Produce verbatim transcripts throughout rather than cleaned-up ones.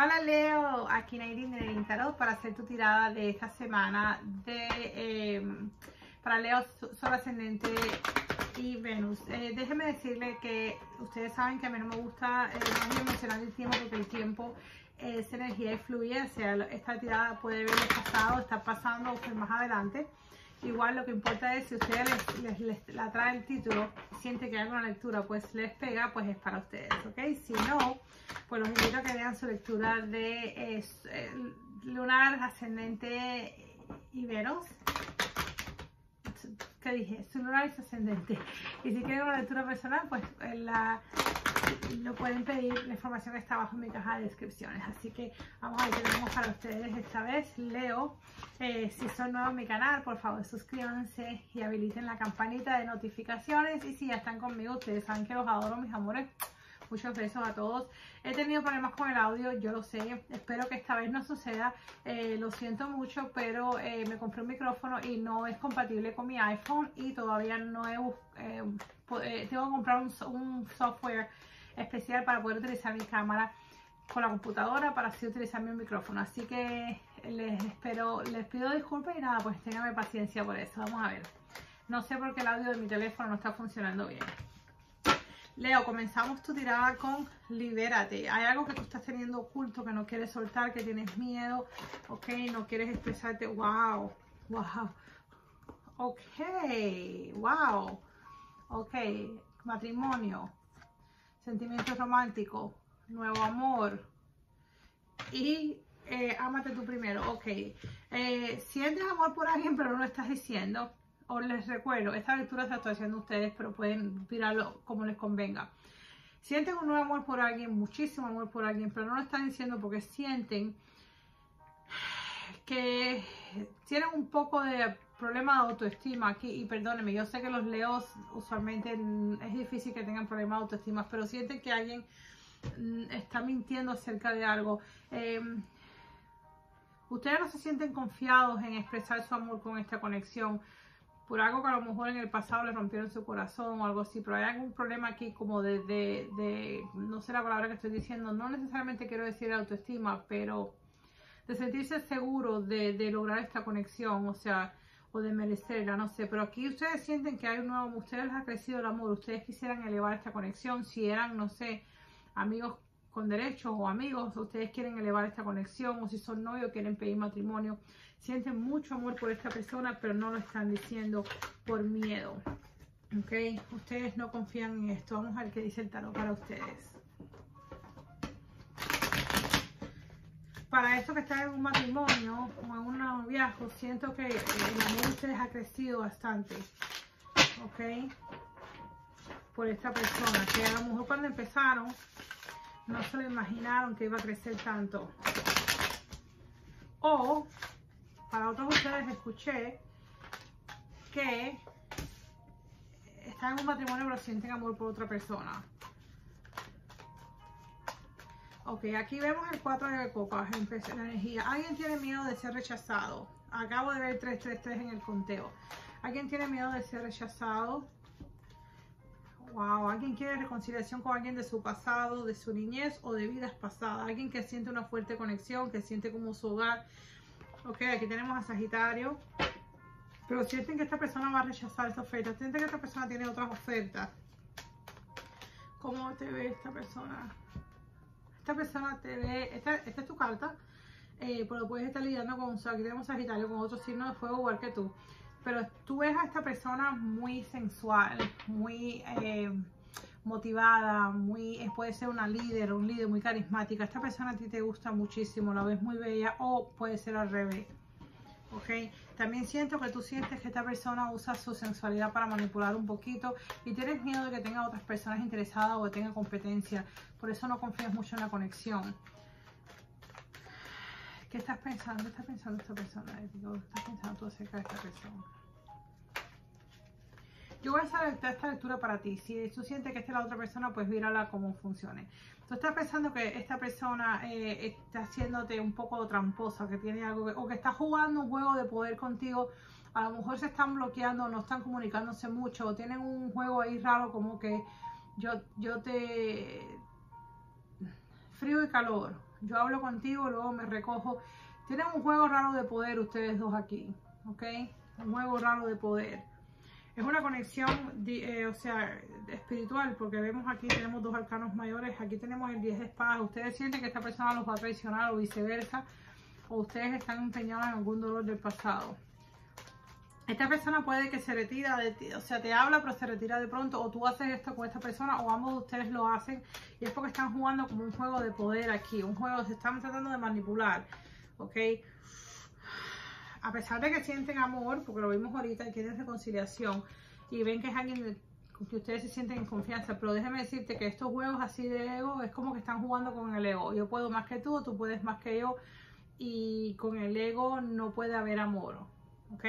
Hola Leo, aquí Nairin de Nairin Tarot para hacer tu tirada de esta semana de, eh, para Leo, Sol Ascendente y Venus. Eh, déjenme decirle que ustedes saben que a mí no me gusta eh, no es emocionar el tiempo, porque el tiempo es energía y fluye, o sea, esta tirada puede ver el pasado, está pasando o fue más adelante. Igual lo que importa es si ustedes les, les, les, les atrae el título, siente que hay una lectura, pues les pega, pues es para ustedes, ¿ok? Si no, pues los invito a que vean su lectura de eh, Lunar, Ascendente y Venus. ¿Qué dije? Su Lunar y Ascendente. Y si quieren una lectura personal, pues la, lo pueden pedir, la información está abajo en mi caja de descripciones. Así que vamos a ver qué tenemos para ustedes esta vez, Leo. Eh, si son nuevos en mi canal, por favor suscríbanse y habiliten la campanita de notificaciones. Y si ya están conmigo, ustedes saben que los adoro, mis amores. Muchos besos a todos. He tenido problemas con el audio, yo lo sé. Espero que esta vez no suceda. Eh, lo siento mucho, pero eh, me compré un micrófono y no es compatible con mi iPhone. Y todavía no he buscado. Eh, tengo que comprar un, un software especial para poder utilizar mi cámara con la computadora, para así utilizar mi micrófono. Así que les espero, les pido disculpas y nada, pues ténganme paciencia por eso. Vamos a ver. No sé por qué el audio de mi teléfono no está funcionando bien. Leo, comenzamos tu tirada con libérate. Hay algo que tú estás teniendo oculto, que no quieres soltar, que tienes miedo, ok, no quieres expresarte. Wow, wow, ok, wow, ok, matrimonio, sentimiento romántico, nuevo amor y eh, ámate tú primero, ok. Eh, sientes amor por alguien pero no lo estás diciendo. Os les recuerdo, esta lectura se la estoy haciendo ustedes, pero pueden tirarlo como les convenga. Sienten un nuevo amor por alguien, muchísimo amor por alguien, pero no lo están diciendo porque sienten que tienen un poco de problema de autoestima aquí. Y perdónenme, yo sé que los leos usualmente es difícil que tengan problemas de autoestima, pero sienten que alguien está mintiendo acerca de algo. Eh, ustedes no se sienten confiados en expresar su amor con esta conexión, por algo que a lo mejor en el pasado le rompieron su corazón o algo así, pero hay algún problema aquí como de, de, de no sé la palabra que estoy diciendo, no necesariamente quiero decir autoestima, pero de sentirse seguro de, de lograr esta conexión, o sea, o de merecerla, no sé, pero aquí ustedes sienten que hay un nuevo, ustedes les ha crecido el amor, ustedes quisieran elevar esta conexión, si eran, no sé, amigos con derechos o amigos, ustedes quieren elevar esta conexión, o si son novios quieren pedir matrimonio, sienten mucho amor por esta persona pero no lo están diciendo por miedo, ok, ustedes no confían en esto. Vamos a ver qué dice el tarot para ustedes, para esto que están en un matrimonio o en un noviazgo. Siento que el amor de ustedes ha crecido bastante, ok, por esta persona, que a lo mejor cuando empezaron no se lo imaginaron que iba a crecer tanto. O, para otros de ustedes escuché que están en un matrimonio pero sienten amor por otra persona. Ok, aquí vemos el cuatro de copas, la energía. Alguien tiene miedo de ser rechazado. Acabo de ver tres tres tres en el conteo. Alguien tiene miedo de ser rechazado. Wow, alguien quiere reconciliación con alguien de su pasado, de su niñez o de vidas pasadas. Alguien que siente una fuerte conexión, que siente como su hogar. Ok, aquí tenemos a Sagitario. Pero sienten que esta persona va a rechazar esta oferta. Sienten que esta persona tiene otras ofertas. ¿Cómo te ve esta persona? Esta persona te ve... Esta, esta es tu carta. Eh, pero puedes estar lidiando con... Aquí tenemos Sagitario con otro signo de fuego igual que tú. Pero tú ves a esta persona muy sensual, muy eh, motivada, muy, puede ser una líder, un líder muy carismática. Esta persona a ti te gusta muchísimo, la ves muy bella, o puede ser al revés. ¿Okay? También siento que tú sientes que esta persona usa su sensualidad para manipular un poquito y tienes miedo de que tenga otras personas interesadas o que tenga competencia. Por eso no confías mucho en la conexión. ¿Qué estás pensando? ¿Qué está pensando esta persona? ¿Qué estás pensando tú acerca de esta persona? Yo voy a hacer esta lectura para ti. Si tú sientes que esta es la otra persona, pues mírala cómo funcione. Tú estás pensando que esta persona eh, está haciéndote un poco tramposa, que tiene algo que, o que está jugando un juego de poder contigo. A lo mejor se están bloqueando, no están comunicándose mucho, o tienen un juego ahí raro como que yo, yo te... frío y calor. Yo hablo contigo, luego me recojo. Tienen un juego raro de poder ustedes dos aquí, ¿ok? Un juego raro de poder. Es una conexión, eh, o sea, espiritual, porque vemos aquí tenemos dos arcanos mayores. Aquí tenemos el diez de espadas. Ustedes sienten que esta persona los va a traicionar o viceversa, o ustedes están empeñados en algún dolor del pasado. Esta persona puede que se retira de ti, o sea, te habla pero se retira de pronto, o tú haces esto con esta persona, o ambos de ustedes lo hacen, y es porque están jugando como un juego de poder aquí, un juego, se están tratando de manipular, ¿ok? A pesar de que sienten amor, porque lo vimos ahorita, y quieren reconciliación, y ven que es alguien de, que ustedes se sienten en confianza, pero déjame decirte que estos juegos así de ego, es como que están jugando con el ego, yo puedo más que tú, tú puedes más que yo, y con el ego no puede haber amor, ¿ok?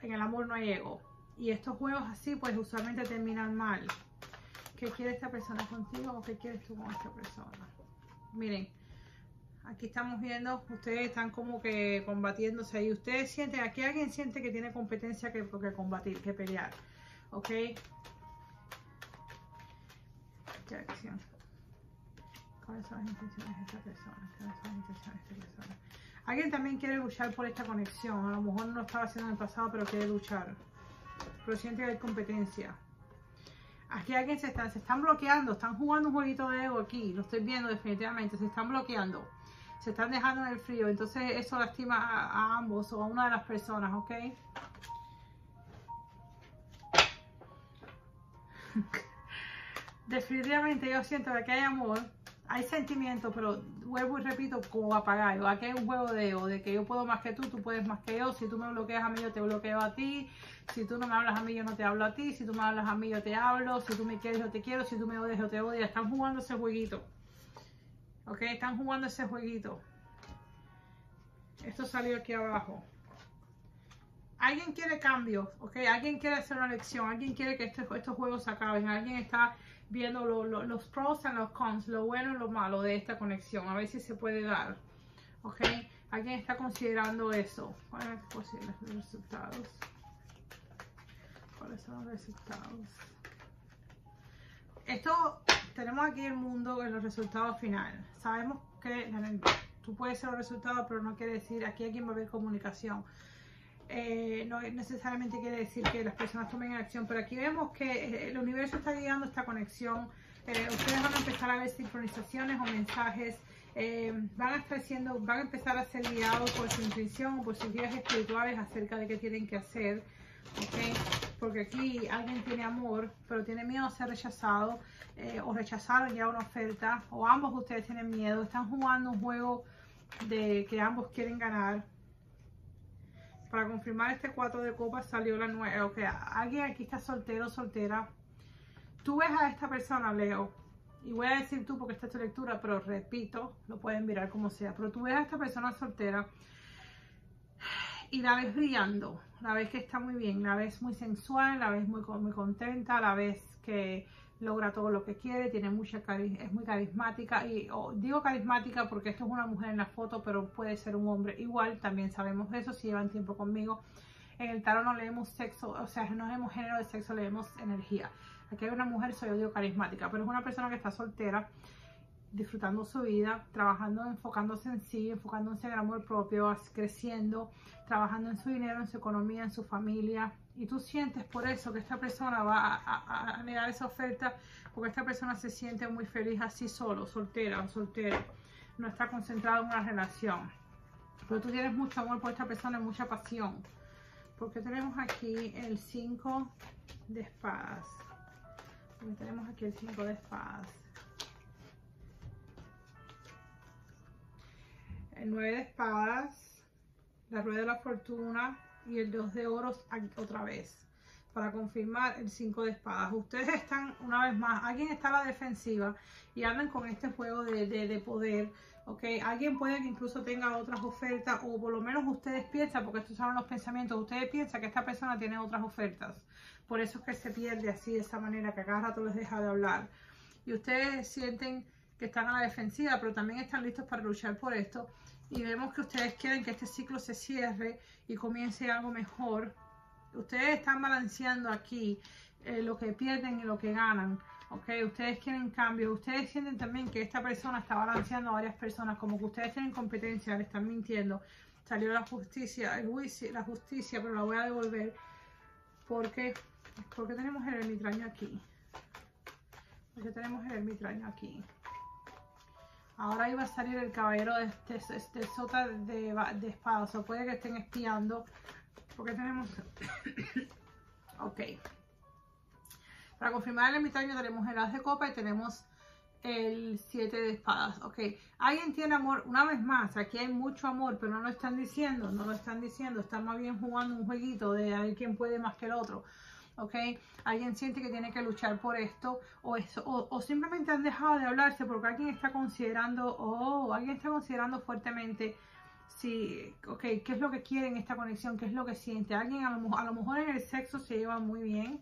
En el amor no hay ego. Y estos juegos así, pues usualmente terminan mal. ¿Qué quiere esta persona contigo o qué quieres tú con esta persona? Miren, aquí estamos viendo, ustedes están como que combatiéndose ahí. Ustedes sienten, aquí alguien siente que tiene competencia que, que combatir, que pelear. ¿Ok? ¿Qué acción? ¿Cuáles son las intenciones de esta persona? ¿Cuáles son las intenciones de esta persona? Alguien también quiere luchar por esta conexión. A lo mejor no lo estaba haciendo en el pasado, pero quiere luchar. Pero siente que hay competencia. Aquí alguien se está, se están bloqueando. Están jugando un jueguito de ego aquí. Lo estoy viendo definitivamente. Se están bloqueando. Se están dejando en el frío. Entonces eso lastima a, a ambos o a una de las personas, ¿ok? Definitivamente yo siento que hay amor. Hay sentimientos, pero vuelvo y repito, como apagayo. Aquí hay un juego de ego, de que yo puedo más que tú, tú puedes más que yo. Si tú me bloqueas a mí, yo te bloqueo a ti. Si tú no me hablas a mí, yo no te hablo a ti. Si tú me hablas a mí, yo te hablo. Si tú me quieres, yo te quiero. Si tú me odias, yo te odio. Están jugando ese jueguito. ¿Ok? Están jugando ese jueguito. Esto salió aquí abajo. Alguien quiere cambios, ¿ok? Alguien quiere hacer una elección. Alguien quiere que este, estos juegos se acaben. Alguien está viendo lo, lo, los pros and los cons, lo bueno y lo malo de esta conexión, a ver si se puede dar, ¿ok? Alguien está considerando eso. ¿Cuáles son los resultados? ¿Cuáles son los resultados? Esto, tenemos aquí el mundo en los resultados finales. Sabemos que tú puedes ser los resultados, pero no quiere decir, aquí alguien va a haber comunicación. Eh, no necesariamente quiere decir que las personas tomen acción, pero aquí vemos que el universo está guiando esta conexión. Eh, ustedes van a empezar a ver sincronizaciones o mensajes, eh, van a estar siendo, van a empezar a ser guiados por su intuición o por sus guías espirituales acerca de qué tienen que hacer, ¿okay? Porque aquí alguien tiene amor, pero tiene miedo a ser rechazado, eh, o rechazaron ya una oferta, o ambos ustedes tienen miedo, están jugando un juego de que ambos quieren ganar. Para confirmar este cuatro de copas salió la nueve. Ok, alguien aquí está soltero, soltera. Tú ves a esta persona, Leo, y voy a decir tú porque esta es tu lectura, pero repito, lo pueden mirar como sea. Pero tú ves a esta persona soltera y la ves brillando, la ves que está muy bien, la ves muy sensual, la ves muy, muy contenta, la ves que logra todo lo que quiere, tiene mucha cari- es muy carismática. Y oh, digo carismática porque esto es una mujer en la foto, pero puede ser un hombre igual, también sabemos eso si llevan tiempo conmigo. En el tarot no leemos sexo, o sea, no leemos género de sexo, leemos energía. Aquí hay una mujer, soy yo digo carismática, pero es una persona que está soltera, disfrutando su vida, trabajando, enfocándose en sí, enfocándose en el amor propio, creciendo, trabajando en su dinero, en su economía, en su familia. Y tú sientes por eso que esta persona va a, a, a negar esa oferta, porque esta persona se siente muy feliz así solo, soltera o soltero. No está concentrado en una relación. Pero tú tienes mucho amor por esta persona y mucha pasión. Porque tenemos aquí el cinco de espadas. Porque tenemos aquí el cinco de espadas. El nueve de espadas. La rueda de la fortuna. Y el dos de oros otra vez para confirmar el cinco de espadas. Ustedes están una vez más, alguien está a la defensiva y andan con este juego de, de, de poder, ¿ok? Alguien puede que incluso tenga otras ofertas, o por lo menos ustedes piensan, porque estos son los pensamientos, ustedes piensan que esta persona tiene otras ofertas, por eso es que se pierde así de esa manera, que cada rato les deja de hablar, y ustedes sienten que están a la defensiva, pero también están listos para luchar por esto. Y vemos que ustedes quieren que este ciclo se cierre y comience algo mejor. Ustedes están balanceando aquí eh, lo que pierden y lo que ganan. Ok, ustedes quieren cambio, ustedes sienten también que esta persona está balanceando a varias personas, como que ustedes tienen competencia, le están mintiendo. Salió la justicia, el juicio, la justicia, pero la voy a devolver porque, porque tenemos el ermitaño aquí. Porque tenemos el ermitaño aquí. Ahora iba a salir el caballero de, de, de sota de, de espada. O sea, puede que estén espiando. Porque tenemos... ok. Para confirmar el ermitaño tenemos el as de copa y tenemos el siete de espadas. Ok. Alguien tiene amor. Una vez más, aquí hay mucho amor, pero no lo están diciendo. No lo están diciendo. Están más bien jugando un jueguito de a ver quién puede más que el otro. ¿Ok? Alguien siente que tiene que luchar por esto o eso, o, o simplemente han dejado de hablarse porque alguien está considerando, oh, alguien está considerando fuertemente si, ok, qué es lo que quiere en esta conexión, qué es lo que siente. Alguien a lo, a lo mejor en el sexo se lleva muy bien,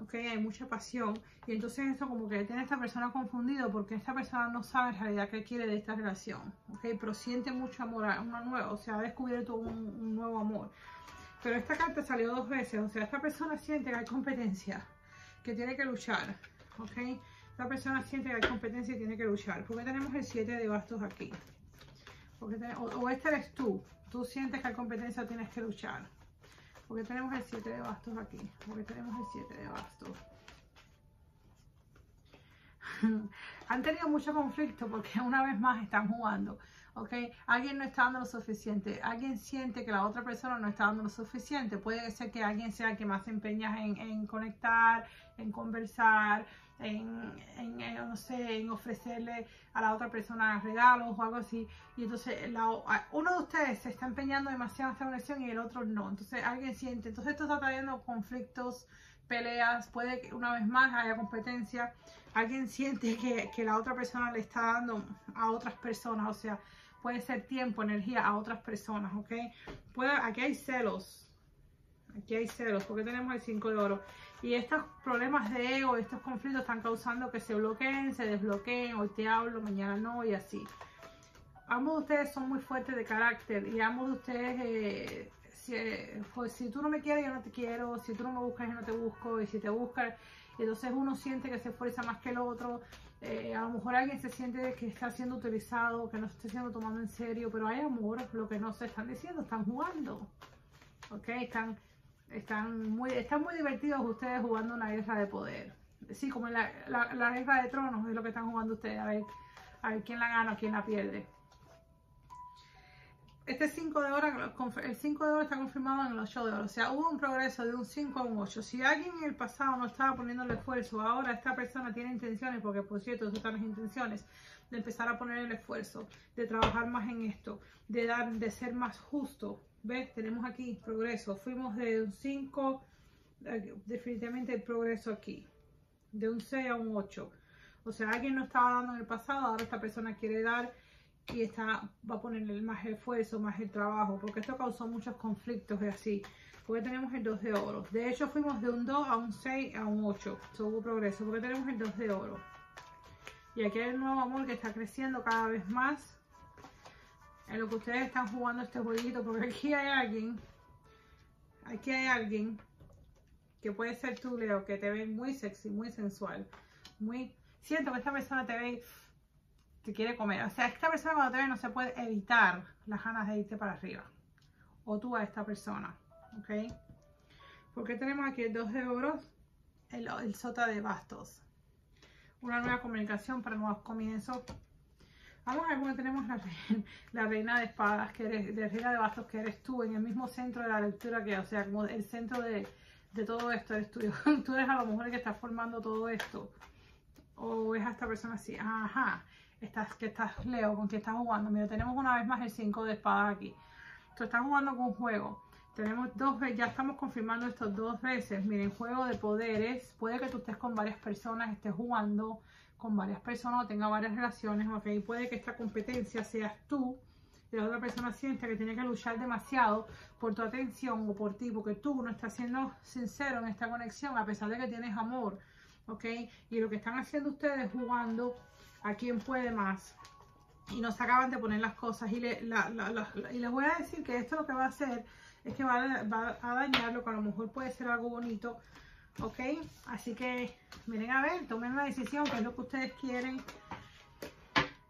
ok, hay mucha pasión y entonces eso como que tiene a esta persona confundido porque esta persona no sabe en realidad qué quiere de esta relación, ok, pero siente mucho amor, una nueva, o sea, ha descubierto un, un nuevo amor. Pero esta carta salió dos veces, o sea, esta persona siente que hay competencia, que tiene que luchar, ¿ok? Esta persona siente que hay competencia y tiene que luchar. ¿Por qué tenemos el siete de bastos aquí? Porque ten, o, o este eres tú, tú sientes que hay competencia, tienes que luchar. ¿Por qué tenemos el siete de bastos aquí? ¿Por qué tenemos el siete de bastos? Han tenido mucho conflicto porque una vez más están jugando. Okay. Alguien no está dando lo suficiente, alguien siente que la otra persona no está dando lo suficiente, puede ser que alguien sea el que más se empeña en, en conectar, en conversar, en, en, en, no sé, en ofrecerle a la otra persona regalos o algo así, y entonces la, uno de ustedes se está empeñando demasiado en esta conexión y el otro no, entonces alguien siente, entonces esto está trayendo conflictos, peleas, puede que una vez más haya competencia, alguien siente que, que la otra persona le está dando a otras personas, o sea, puede ser tiempo, energía a otras personas, ¿ok? Puede, aquí hay celos, aquí hay celos, porque tenemos el cinco de oro, y estos problemas de ego, estos conflictos están causando que se bloqueen, se desbloqueen, hoy te hablo, mañana no, y así. Ambos de ustedes son muy fuertes de carácter, y ambos de ustedes... Eh, Pues si tú no me quieres, yo no te quiero, si tú no me buscas, yo no te busco, y si te buscas, entonces uno siente que se esfuerza más que el otro, eh, a lo mejor alguien se siente que está siendo utilizado, que no se está siendo tomado en serio, pero hay amor, lo que no se están diciendo, están jugando, ok, están, están, muy, están muy divertidos ustedes jugando una guerra de poder, sí, como en la, la, la guerra de tronos es lo que están jugando ustedes, a ver, a ver quién la gana, quién la pierde. Este cinco de oro, el cinco de oro está confirmado en el ocho de oro. O sea, hubo un progreso de un cinco a un ocho. Si alguien en el pasado no estaba poniendo el esfuerzo, ahora esta persona tiene intenciones, porque por cierto, eso están las intenciones, de empezar a poner el esfuerzo, de trabajar más en esto, de dar, de ser más justo. ¿Ves? Tenemos aquí progreso. Fuimos de un cinco, definitivamente el progreso aquí, de un seis a un ocho. O sea, alguien no estaba dando en el pasado, ahora esta persona quiere dar. Y está, va a ponerle más esfuerzo, más el trabajo, porque esto causó muchos conflictos y así. Porque tenemos el dos de oro. De hecho, fuimos de un dos a un seis a un ocho. So, hubo progreso. Porque tenemos el dos de oro. Y aquí hay el nuevo amor que está creciendo cada vez más. En lo que ustedes están jugando este jueguito. Porque aquí hay alguien. Aquí hay alguien. Que puede ser tú, Leo. Que te ve muy sexy, muy sensual. Muy... Siento que esta persona te ve... te quiere comer, o sea, esta persona cuando te ve no se puede evitar las ganas de irte para arriba, o tú a esta persona, ¿ok? Porque tenemos aquí el dos de oros, el, el sota de bastos, una nueva comunicación para nuevos comienzos. Vamos a ver cómo tenemos la, la reina de espadas, que eres, de reina de bastos, que eres tú, en el mismo centro de la lectura que, o sea, como el centro de, de todo esto eres tú, tú eres a lo mejor el que está formando todo esto, o es a esta persona así, ajá. Estás, que estás, Leo, con que estás jugando. Mira, tenemos una vez más el cinco de espadas aquí. Tú estás jugando con un juego. Tenemos dos veces, ya estamos confirmando esto dos veces. Miren, juego de poderes. Puede que tú estés con varias personas, estés jugando con varias personas o tenga varias relaciones, ¿ok? Puede que esta competencia seas tú y la otra persona sienta que tiene que luchar demasiado por tu atención o por ti, porque tú no estás siendo sincero en esta conexión, a pesar de que tienes amor, ¿ok? Y lo que están haciendo ustedes es jugando a quién puede más y no se acaban de poner las cosas y, le, la, la, la, la, y les voy a decir que esto lo que va a hacer es que va a, va a dañar lo que a lo mejor puede ser algo bonito ¿ok? Así que miren a ver, tomen la decisión, qué es lo que ustedes quieren.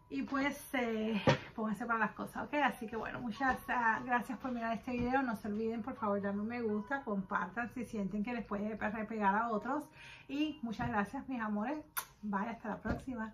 Y pues eh, pónganse para las cosas, ¿ok? Así que bueno, muchas uh, gracias por mirar este video. No se olviden, por favor, darme un me gusta, compartan si sienten que les puede pegar a otros. Y muchas gracias, mis amores. Bye, hasta la próxima.